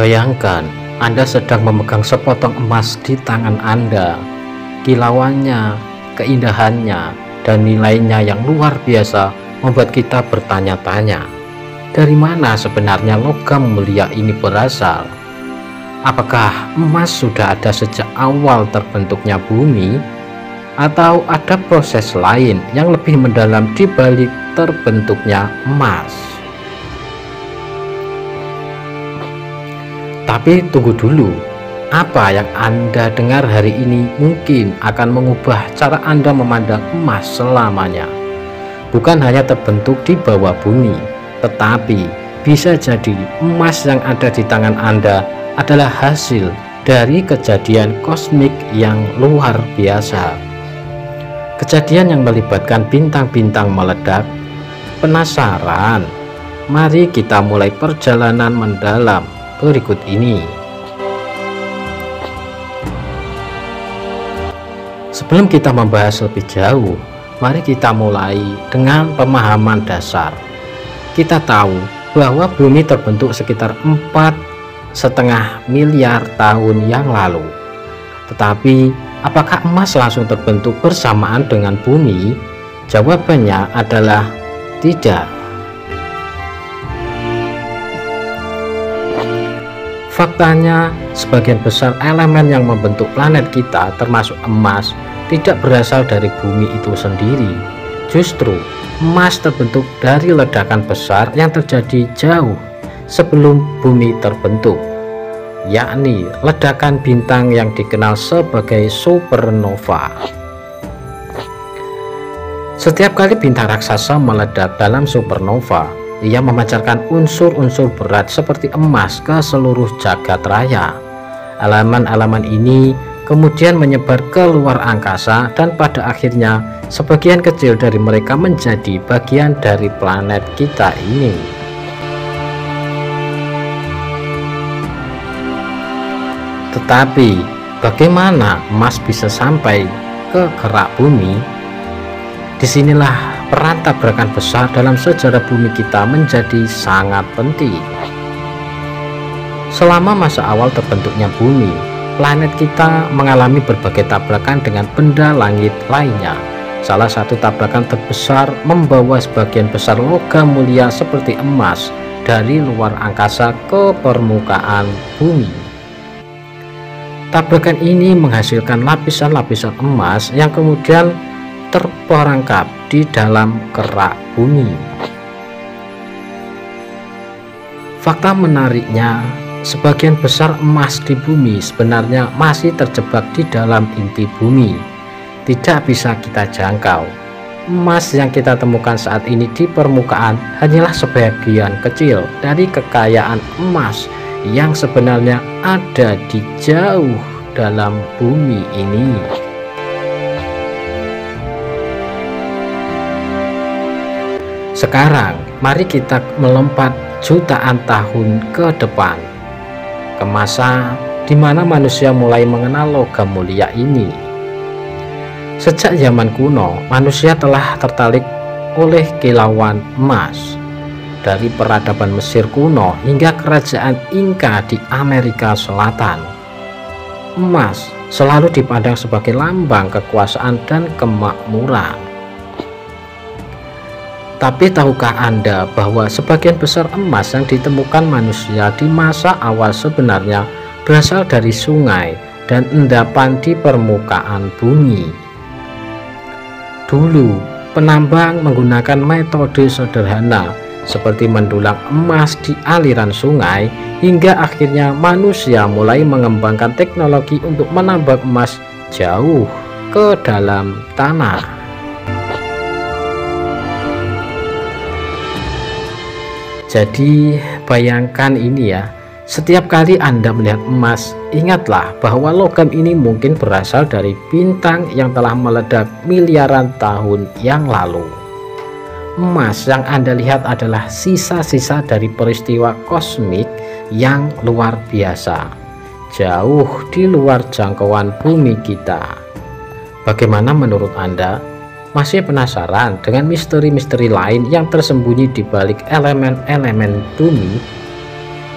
Bayangkan, Anda sedang memegang sepotong emas di tangan Anda. Kilauannya, keindahannya, dan nilainya yang luar biasa membuat kita bertanya-tanya, dari mana sebenarnya logam mulia ini berasal? Apakah emas sudah ada sejak awal terbentuknya bumi? Atau ada proses lain yang lebih mendalam di balik terbentuknya emas? Tapi tunggu dulu, apa yang Anda dengar hari ini mungkin akan mengubah cara Anda memandang emas selamanya. Bukan hanya terbentuk di bawah bumi, tetapi bisa jadi emas yang ada di tangan Anda adalah hasil dari kejadian kosmik yang luar biasa. Kejadian yang melibatkan bintang-bintang meledak. Penasaran? Mari kita mulai perjalanan mendalam berikut ini. Sebelum kita membahas lebih jauh, mari kita mulai dengan pemahaman dasar. Kita tahu bahwa bumi terbentuk sekitar 4,5 miliar tahun yang lalu. Tetapi apakah emas langsung terbentuk bersamaan dengan bumi? Jawabannya adalah tidak. Faktanya, sebagian besar elemen yang membentuk planet kita, termasuk emas, tidak berasal dari bumi itu sendiri. Justru, emas terbentuk dari ledakan besar yang terjadi jauh sebelum bumi terbentuk, yakni ledakan bintang yang dikenal sebagai supernova. Setiap kali bintang raksasa meledak dalam supernova, ia memancarkan unsur-unsur berat seperti emas ke seluruh jagat raya. Elemen-elemen ini kemudian menyebar ke luar angkasa, dan pada akhirnya sebagian kecil dari mereka menjadi bagian dari planet kita ini. Tetapi, bagaimana emas bisa sampai ke kerak bumi? Disinilah peran tabrakan besar dalam sejarah bumi kita menjadi sangat penting. Selama masa awal terbentuknya bumi, planet kita mengalami berbagai tabrakan dengan benda langit lainnya. Salah satu tabrakan terbesar membawa sebagian besar logam mulia seperti emas dari luar angkasa ke permukaan bumi. Tabrakan ini menghasilkan lapisan-lapisan emas yang kemudian terperangkap di dalam kerak bumi. Fakta menariknya, sebagian besar emas di bumi sebenarnya masih terjebak di dalam inti bumi. Tidak bisa kita jangkau. Emas yang kita temukan saat ini di permukaan hanyalah sebagian kecil dari kekayaan emas yang sebenarnya ada di jauh dalam bumi ini. Sekarang mari kita melompat jutaan tahun ke depan, ke masa di mana manusia mulai mengenal logam mulia ini. Sejak zaman kuno, manusia telah tertarik oleh kilauan emas. Dari peradaban Mesir kuno hingga kerajaan Inka di Amerika Selatan, emas selalu dipandang sebagai lambang kekuasaan dan kemakmuran. Tapi tahukah Anda bahwa sebagian besar emas yang ditemukan manusia di masa awal sebenarnya berasal dari sungai dan endapan di permukaan bumi? Dulu, penambang menggunakan metode sederhana seperti mendulang emas di aliran sungai, hingga akhirnya manusia mulai mengembangkan teknologi untuk menambang emas jauh ke dalam tanah. Jadi bayangkan ini ya, setiap kali Anda melihat emas, ingatlah bahwa logam ini mungkin berasal dari bintang yang telah meledak miliaran tahun yang lalu. Emas yang Anda lihat adalah sisa-sisa dari peristiwa kosmik yang luar biasa, jauh di luar jangkauan bumi kita. Bagaimana menurut Anda? Masih penasaran dengan misteri-misteri lain yang tersembunyi di balik elemen-elemen bumi?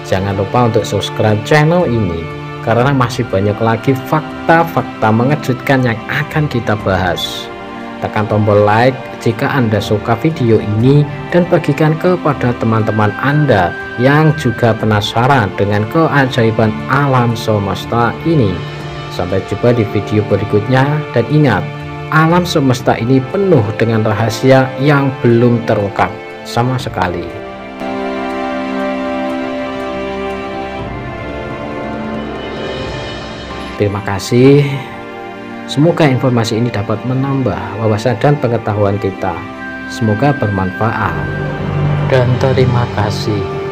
Jangan lupa untuk subscribe channel ini, karena masih banyak lagi fakta-fakta mengejutkan yang akan kita bahas. Tekan tombol like jika Anda suka video ini dan bagikan kepada teman-teman Anda yang juga penasaran dengan keajaiban alam semesta ini. Sampai jumpa di video berikutnya, dan ingat, alam semesta ini penuh dengan rahasia yang belum terungkap sama sekali. Terima kasih. Semoga informasi ini dapat menambah wawasan dan pengetahuan kita. Semoga bermanfaat. Dan terima kasih.